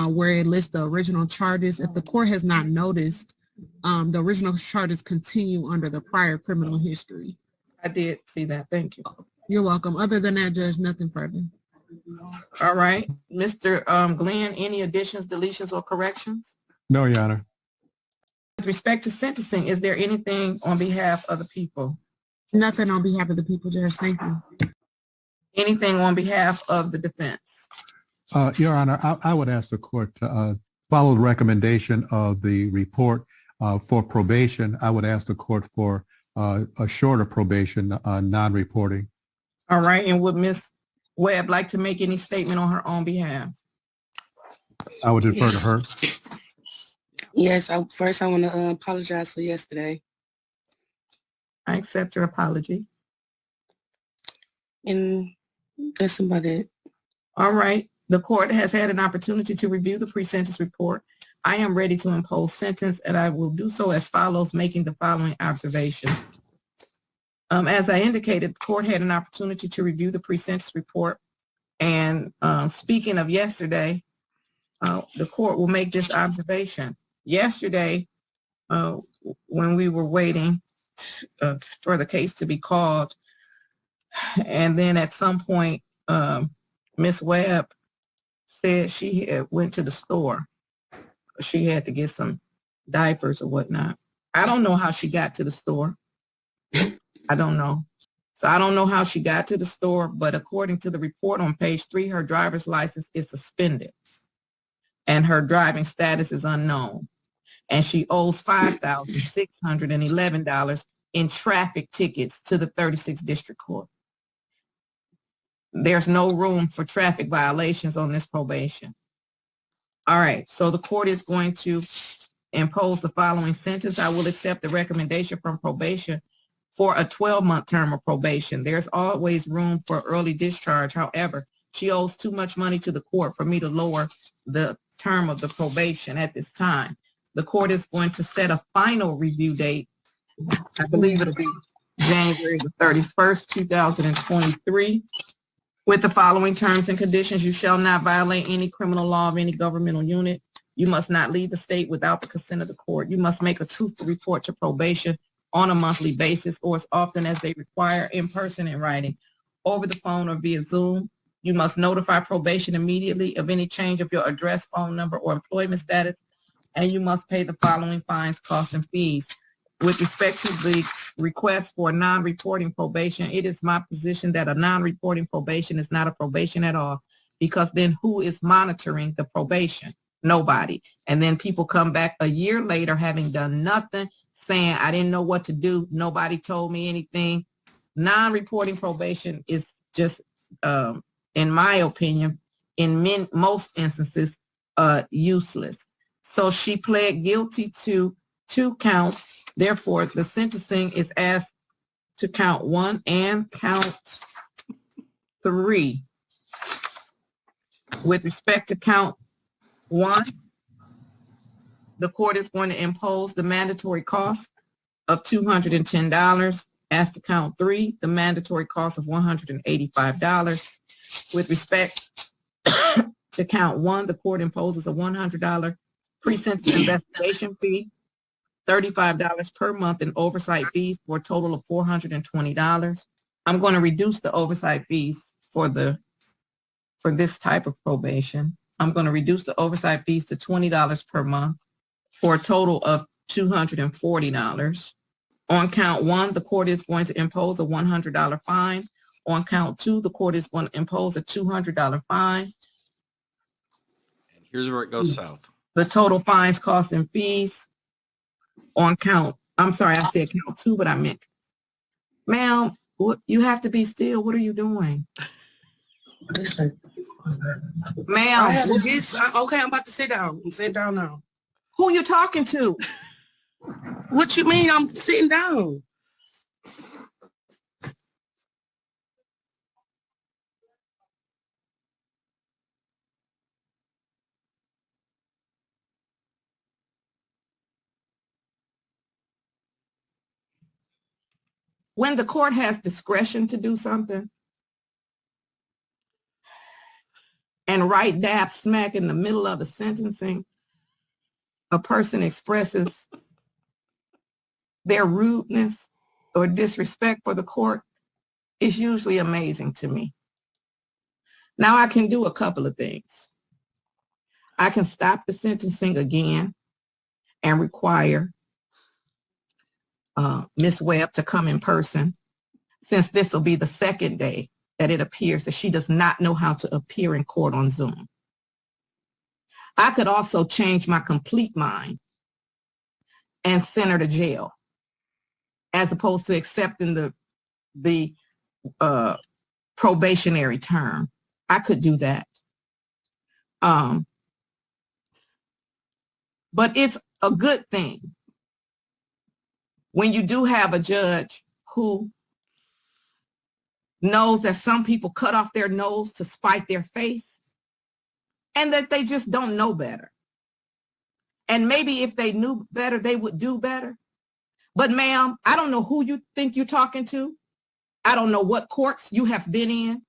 where it lists the original charges. If the court has not noticed, the original charges continue under the prior criminal history. I did see that. Thank you. You're welcome. Other than that, Judge, nothing further. All right. Mr. Glenn, any additions, deletions, or corrections? No, Your Honor. With respect to sentencing, is there anything on behalf of the people? Nothing on behalf of the people, Judge. Thank you. Anything on behalf of the defense? Your Honor, I would ask the court to follow the recommendation of the report for probation. I would ask the court for a shorter probation, non-reporting. All right. And would Ms. Webb like to make any statement on her own behalf? I would defer to her. Yes. First, I want to apologize for yesterday. I accept your apology. And that's about it. All right. The court has had an opportunity to review the pre-sentence report. I am ready to impose sentence, and I will do so as follows, making the following observations. As I indicated, the court had an opportunity to review the pre-sentence report. And speaking of yesterday, the court will make this observation. Yesterday, when we were waiting for the case to be called, and then at some point, Ms. Webb said she had went to the store. She had to get some diapers or whatnot. I don't know how she got to the store. I don't know. So I don't know how she got to the store, but according to the report on page 3, her driver's license is suspended and her driving status is unknown. And she owes $5,611 in traffic tickets to the 36th District Court. There's no room for traffic violations on this probation. All right, so the court is going to impose the following sentence. I will accept the recommendation from probation for a 12-month term of probation. There's always room for early discharge. However, she owes too much money to the court for me to lower the term of the probation at this time. The court is going to set a final review date. I believe it'll be January the 31st, 2023. With the following terms and conditions, you shall not violate any criminal law of any governmental unit. You must not leave the state without the consent of the court. You must make a truthful report to probation on a monthly basis or as often as they require, in person and writing, over the phone or via Zoom. You must notify probation immediately of any change of your address, phone number, or employment status, and you must pay the following fines, costs, and fees. With respect to the request for non-reporting probation, it is my position that a non-reporting probation is not a probation at all, because then who is monitoring the probation? Nobody. And then people come back a year later having done nothing, saying, I didn't know what to do. Nobody told me anything. Non-reporting probation is just, in my opinion, in most instances, useless. So she pled guilty to 2 counts. Therefore, the sentencing is asked to count 1 and count 3. With respect to count 1, the court is going to impose the mandatory cost of $210. As to count 3, the mandatory cost of $185. With respect to count 1, the court imposes a $100 pre-sentence investigation fee, $35 per month in oversight fees for a total of $420. I'm going to reduce the oversight fees for this type of probation. I'm going to reduce the oversight fees to $20 per month for a total of $240. On count 1, the court is going to impose a $100 fine. On count 2, the court is going to impose a $200 fine. And here's where it goes south. The total fines, costs, and fees. On count, I'm sorry, I said count 2, but I meant, ma'am, you have to be still. What are you doing? Ma'am. Okay, I'm about to sit down. I'm sitting down now. Who you talking to? What you mean I'm sitting down? When the court has discretion to do something and right dab smack in the middle of the sentencing, a person expresses their rudeness or disrespect for the court, is usually amazing to me. Now I can do a couple of things. I can stop the sentencing again and require Ms. Webb to come in person, since this will be the second day that it appears that she does not know how to appear in court on Zoom. I could also change my complete mind and send her to jail, as opposed to accepting the probationary term. I could do that. But it's a good thing when you do have a judge who knows that some people cut off their nose to spite their face, and that they just don't know better. And maybe if they knew better, they would do better. But ma'am, I don't know who you think you're talking to. I don't know what courts you have been in.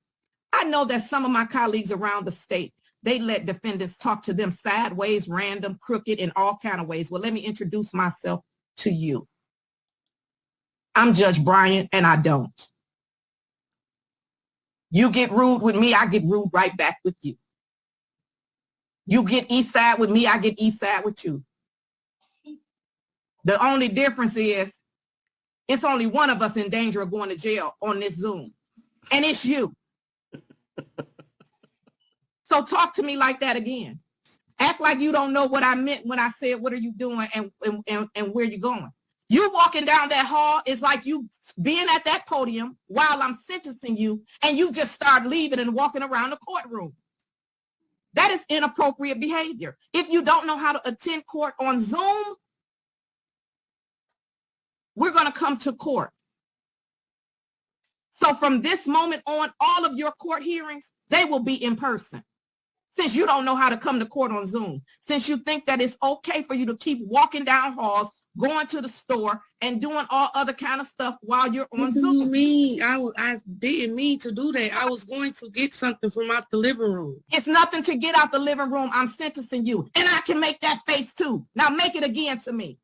I know that some of my colleagues around the state, they let defendants talk to them sideways, random, crooked, in all kinds of ways. Well, let me introduce myself to you. I'm Judge Bryant, and I don't. You get rude with me, I get rude right back with you. You get east side with me, I get east side with you. The only difference is it's only one of us in danger of going to jail on this Zoom, and it's you. So talk to me like that again. Act like you don't know what I meant when I said, what are you doing and where you going? You walking down that hall is like you being at that podium while I'm sentencing you, and you just start leaving and walking around the courtroom. That is inappropriate behavior. If you don't know how to attend court on Zoom, we're going to come to court. So from this moment on, all of your court hearings, they will be in person. Since you don't know how to come to court on Zoom, since you think that it's okay for you to keep walking down halls, going to the store, and doing all other kind of stuff while you're on Zoom. I didn't mean to do that. I was going to get something from out the living room. It's nothing to get out the living room. I'm sentencing you. And I can make that face too. Now make it again to me.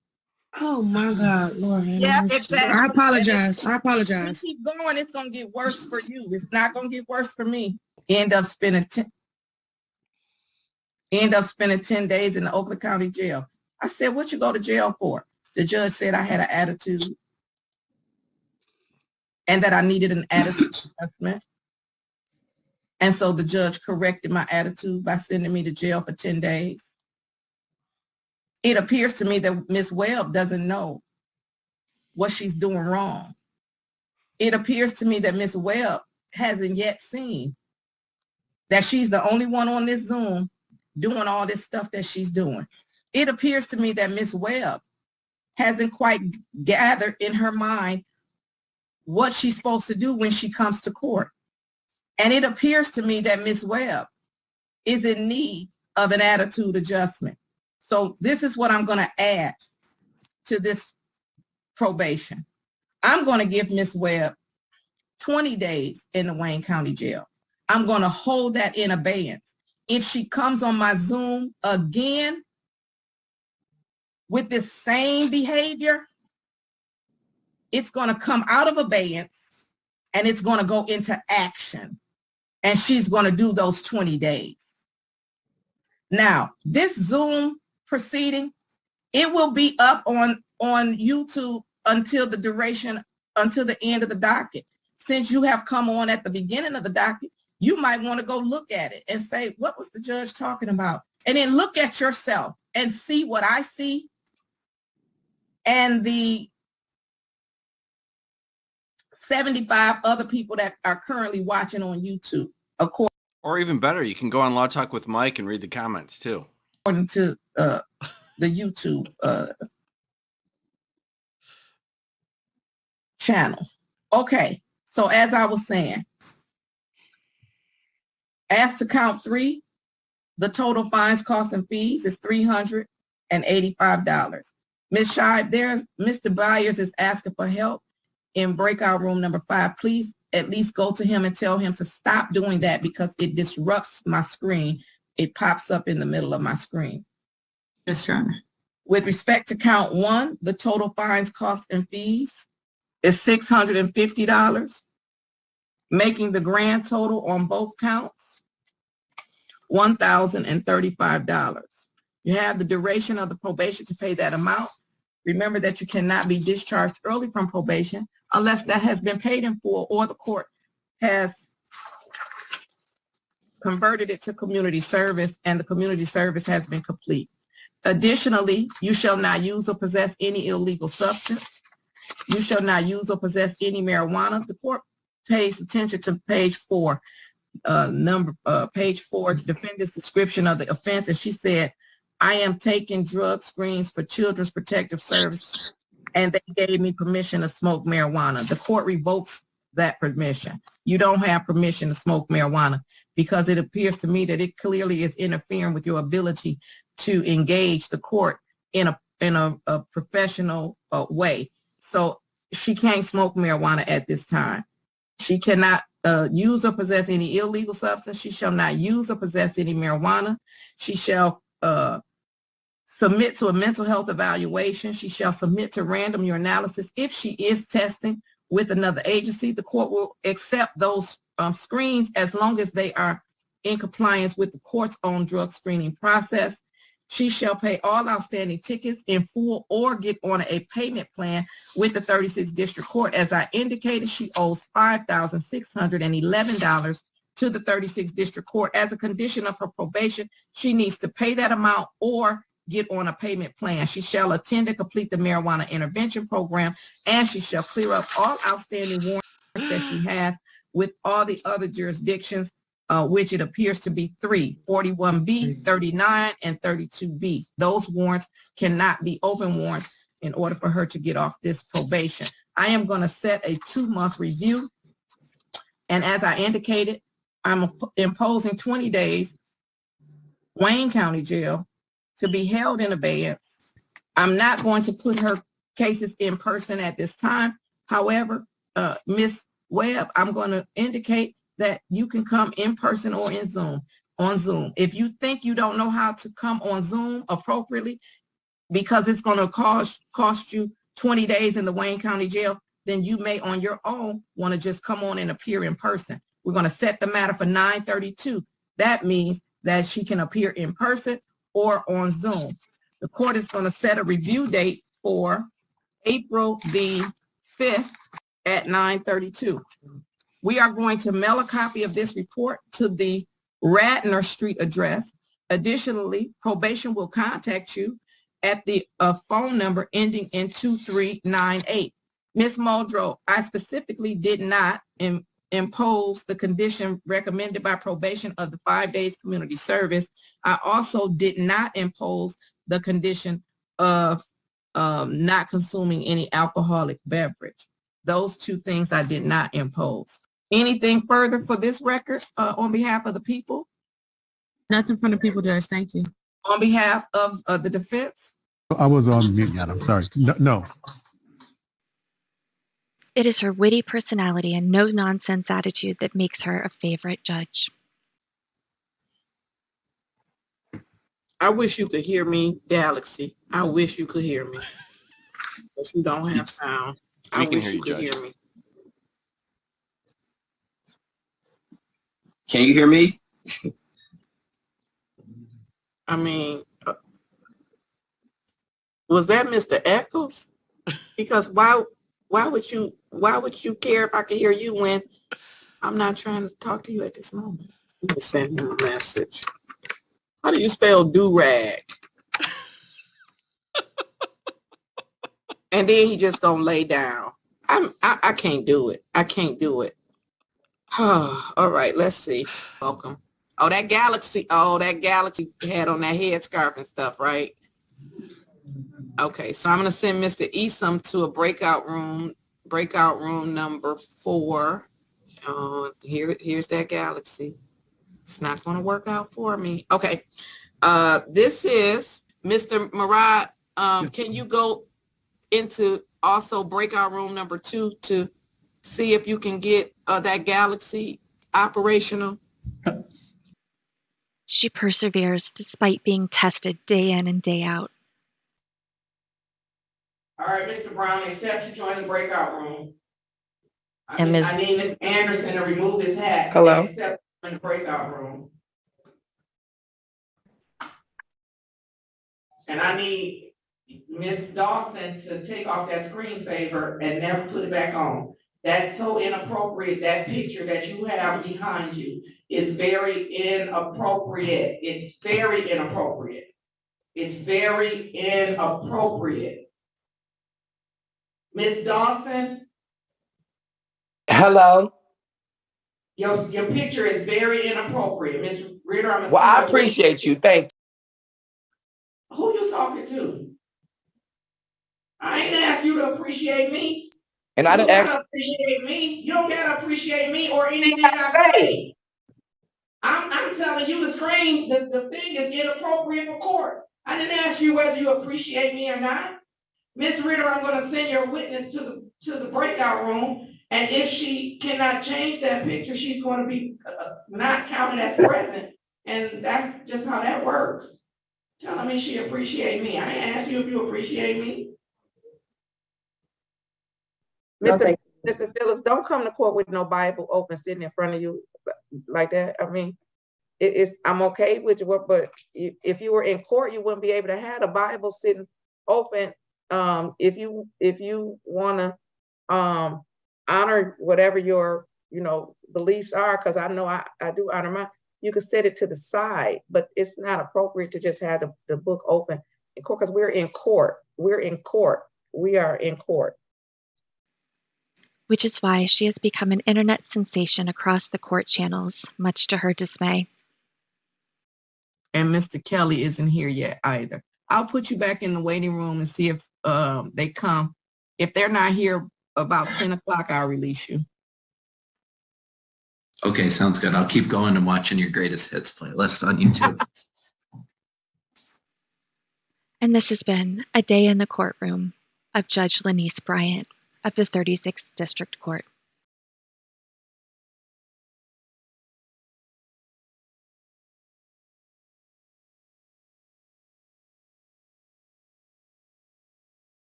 Oh my God, Lord. Yeah, exactly. I apologize. I apologize. You keep going, it's going to get worse for you. It's not going to get worse for me. End up spending 10 days in the Oakland County jail. I said, what you go to jail for? The judge said I had an attitude and that I needed an attitude adjustment. And so the judge corrected my attitude by sending me to jail for 10 days. It appears to me that Ms. Webb doesn't know what she's doing wrong. It appears to me that Ms. Webb hasn't yet seen that she's the only one on this Zoom doing all this stuff that she's doing. It appears to me that Ms. Webb hasn't quite gathered in her mind what she's supposed to do when she comes to court. And it appears to me that Ms. Webb is in need of an attitude adjustment. So this is what I'm going to add to this probation. I'm going to give Ms. Webb 20 days in the Wayne County Jail. I'm going to hold that in abeyance. If she comes on my Zoom again with this same behavior, it's going to come out of abeyance and it's going to go into action. And she's going to do those 20 days. Now, this Zoom proceeding, it will be up on YouTube until the end of the docket. Since you have come on at the beginning of the docket, you might want to go look at it and say, what was the judge talking about? And then look at yourself and see what I see and the 75 other people that are currently watching on YouTube. Of course. Or even better, you can go on Law Talk with Mike and read the comments too. According to the YouTube channel. Okay, so as I was saying, as to count three, the total fines, costs, and fees is $385. Ms. Shibe, Mr. Byers is asking for help in breakout room number 5. Please at least go to him and tell him to stop doing that because it disrupts my screen. It pops up in the middle of my screen. Yes, Your Honor. With respect to count 1, the total fines, costs, and fees is $650, making the grand total on both counts $1,035. You have the duration of the probation to pay that amount. Remember that you cannot be discharged early from probation unless that has been paid in full or the court has converted it to community service, and the community service has been complete. Additionally, you shall not use or possess any illegal substance. You shall not use or possess any marijuana. The court pays attention to page 4, page 4, defendant's description of the offense, and she said, I am taking drug screens for Children's Protective Services, and they gave me permission to smoke marijuana. The court revokes that permission. You don't have permission to smoke marijuana because it appears to me that it clearly is interfering with your ability to engage the court in a professional way. So she can't smoke marijuana at this time. She cannot use or possess any illegal substance. She shall not use or possess any marijuana. She shall submit to a mental health evaluation. She shall submit to random urinalysis. If she is testing with another agency, the court will accept those screens as long as they are in compliance with the court's own drug screening process. She shall pay all outstanding tickets in full or get on a payment plan with the 36th District Court. As I indicated, she owes $5,611 to the 36th District Court. As a condition of her probation, she needs to pay that amount or get on a payment plan. She shall attend and complete the marijuana intervention program, and she shall clear up all outstanding warrants that she has with all the other jurisdictions, which it appears to be 3, 41B, 39, and 32B. Those warrants cannot be open warrants in order for her to get off this probation. I am going to set a 2-month review, and as I indicated, I'm imposing 20 days, Wayne County Jail, to be held in abeyance. I'm not going to put her cases in person at this time. However, Ms. Webb, I'm going to indicate that you can come in person or in Zoom, on Zoom. If you think you don't know how to come on Zoom appropriately, because it's going to cost you 20 days in the Wayne County Jail, then you may on your own want to just come on and appear in person. We're going to set the matter for 9:32. That means that she can appear in person or on Zoom. The court is going to set a review date for April the 5th at 9:32. We are going to mail a copy of this report to the Radnor Street address. Additionally, probation will contact you at the phone number ending in 2398. Ms. Muldrow, I specifically did not impose the condition recommended by probation of the 5 days community service. I also did not impose the condition of not consuming any alcoholic beverage. Those two things I did not impose. Anything further for this record on behalf of the people? Nothing from the people, Judge. Thank you. On behalf of the defense? I was on mute, I'm sorry. No. It is her witty personality and no-nonsense attitude that makes her a favorite judge. I wish you could hear me, Galaxy. I wish you could hear me. But you don't have sound. I wish you could hear me. Can you hear me? I mean, was that Mr. Eccles? Because why would you care if I could hear you when I'm not trying to talk to you at this moment? You can send him a message. How do you spell do-rag? And then he just gonna lay down. I can't do it. I can't do it. All right, let's see. Welcome. Oh, that Galaxy. Oh, that Galaxy had on that headscarf and stuff, right? Okay, so I'm going to send Mr. Esom to a breakout room number 4. Here's that Galaxy. It's not going to work out for me. Okay, this is Mr. Murad. Can you go into also breakout room number 2 to see if you can get that Galaxy operational? She perseveres despite being tested day in and day out. All right, Mr. Brown, accept to join the breakout room. I need Ms. Anderson to remove his hat. Hello. Accept in the breakout room. And I need Ms. Dawson to take off that screensaver and never put it back on. That's so inappropriate. That picture that you have behind you is very inappropriate. It's very inappropriate. It's very inappropriate. Ms. Dawson? Hello? Your picture is very inappropriate. Ms. Ritter, I'm a well, I appreciate you. Thank you. Who you talking to? I ain't asked you to appreciate me. And I didn't ask. Appreciate me. You don't gotta appreciate me or anything I say. I'm telling you to scream. The thing is inappropriate for court. I didn't ask you whether you appreciate me or not, Miss Ritter. I'm gonna send your witness to the breakout room, and if she cannot change that picture, she's going to be not counted as present. And that's just how that works. Telling me she appreciate me. I didn't ask you if you appreciate me. Mr. Phillips, don't come to court with no Bible open sitting in front of you like that. I mean, I'm okay with you, but if you were in court, you wouldn't be able to have a Bible sitting open. If you want to honor whatever your beliefs are, because I know I do honor mine, you could set it to the side, but it's not appropriate to just have the book open in court because we're in court. We're in court. We are in court. Which is why she has become an internet sensation across the court channels, much to her dismay. And Mr. Kelly isn't here yet either. I'll put you back in the waiting room and see if they come. If they're not here about 10 o'clock, I'll release you. Okay, sounds good. I'll keep going and watching your greatest hits playlist on YouTube. And this has been A Day in the Courtroom of Judge Lynise Bryant of the 36th District Court.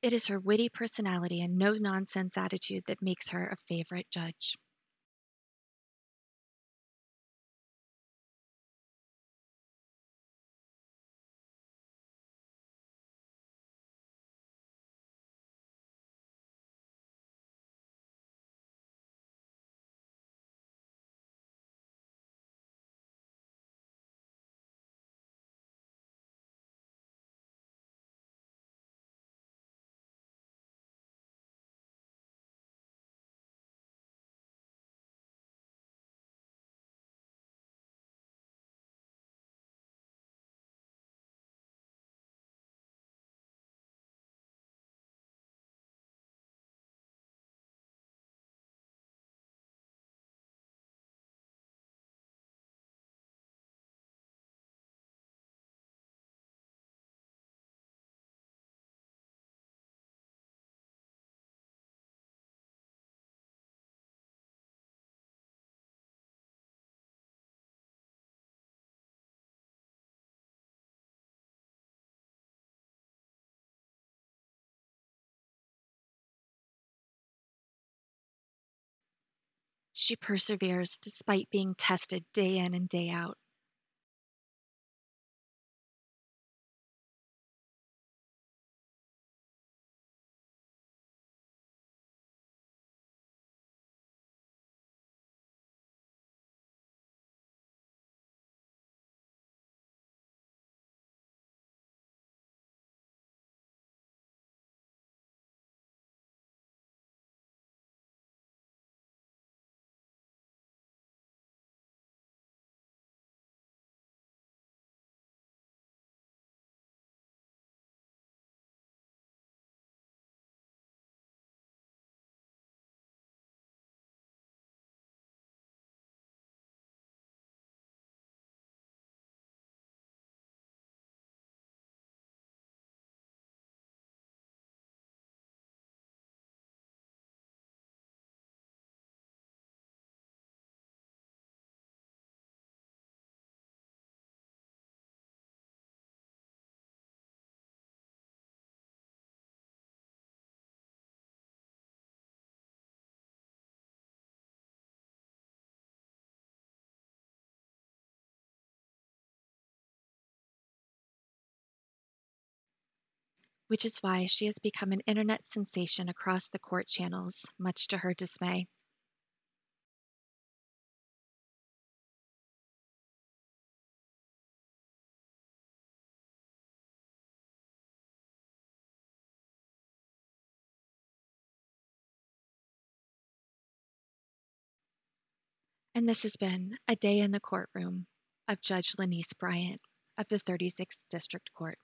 It is her witty personality and no-nonsense attitude that makes her a favorite judge. She perseveres despite being tested day in and day out. Which is why she has become an internet sensation across the court channels, much to her dismay. And this has been A Day in the Courtroom of Judge Lynise Bryant of the 36th District Court.